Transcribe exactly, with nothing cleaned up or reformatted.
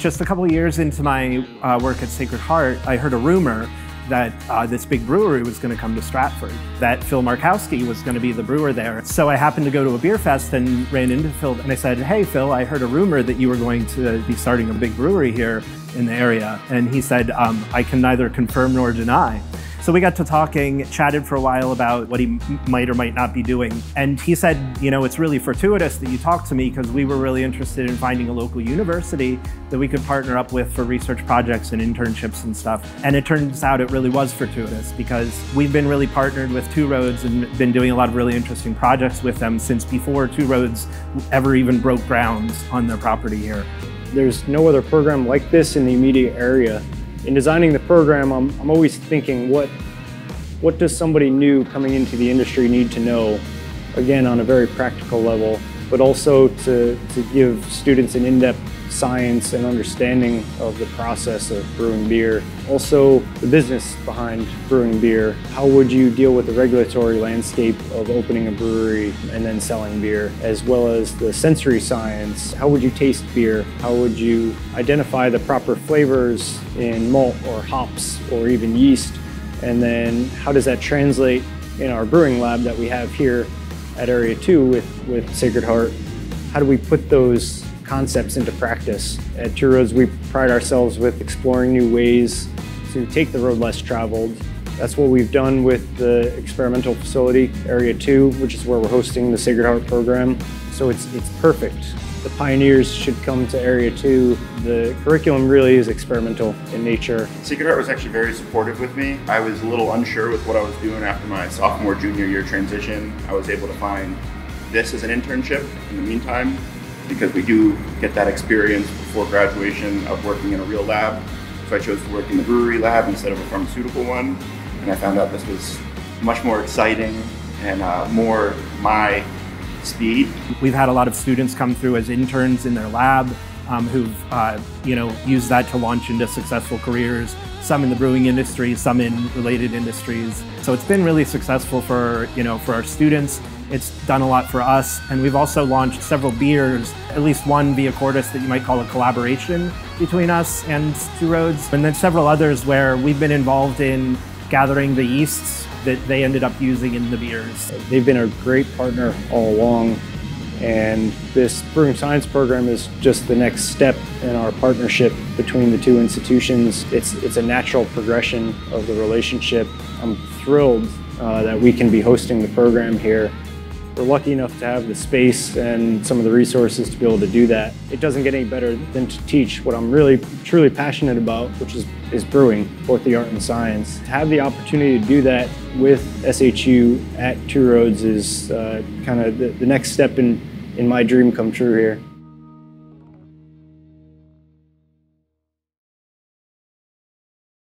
Just a couple of years into my uh, work at Sacred Heart, I heard a rumor that uh, this big brewery was going to come to Stratford, that Phil Markowski was going to be the brewer there. So I happened to go to a beer fest and ran into Phil, and I said, "Hey Phil, I heard a rumor that you were going to be starting a big brewery here in the area." And he said, um, "I can neither confirm nor deny." So we got to talking, chatted for a while about what he might or might not be doing. And he said, you know, "It's really fortuitous that you talked to me because we were really interested in finding a local university that we could partner up with for research projects and internships and stuff." And it turns out it really was fortuitous because we've been really partnered with Two Roads and been doing a lot of really interesting projects with them since before Two Roads ever even broke ground on their property here. There's no other program like this in the immediate area. In designing the program, I'm, I'm always thinking, what, what does somebody new coming into the industry need to know? Again, on a very practical level, but also to, to give students an in-depth science and understanding of the process of brewing beer. Also, the business behind brewing beer. How would you deal with the regulatory landscape of opening a brewery and then selling beer, as well as the sensory science? How would you taste beer? How would you identify the proper flavors in malt or hops or even yeast? And then how does that translate in our brewing lab that we have here at Area two with, with Sacred Heart? How do we put those concepts into practice? At Two Roads, we pride ourselves with exploring new ways to take the road less traveled. That's what we've done with the experimental facility, Area two, which is where we're hosting the Sacred Heart program. So it's, it's perfect. The pioneers should come to Area two. The curriculum really is experimental in nature. Sacred Heart was actually very supportive with me. I was a little unsure with what I was doing after my sophomore, junior year transition. I was able to find this as an internship in the meantime, because we do get that experience before graduation of working in a real lab. So I chose to work in the brewery lab instead of a pharmaceutical one. And I found out this was much more exciting and uh, more my speed. We've had a lot of students come through as interns in their lab um, who've uh, you know, used that to launch into successful careers, some in the brewing industry, some in related industries. So it's been really successful for, you know, for our students. It's done a lot for us, and we've also launched several beers, at least one via Cordis that you might call a collaboration between us and Two Roads, and then several others where we've been involved in gathering the yeasts that they ended up using in the beers. They've been a great partner all along, and this brewing science program is just the next step in our partnership between the two institutions. It's, it's a natural progression of the relationship. I'm thrilled uh, that we can be hosting the program here. We're lucky enough to have the space and some of the resources to be able to do that. It doesn't get any better than to teach what I'm really, truly passionate about, which is, is brewing, both the art and science. To have the opportunity to do that with S H U at Two Roads is uh, kind of the, the next step in, in my dream come true here.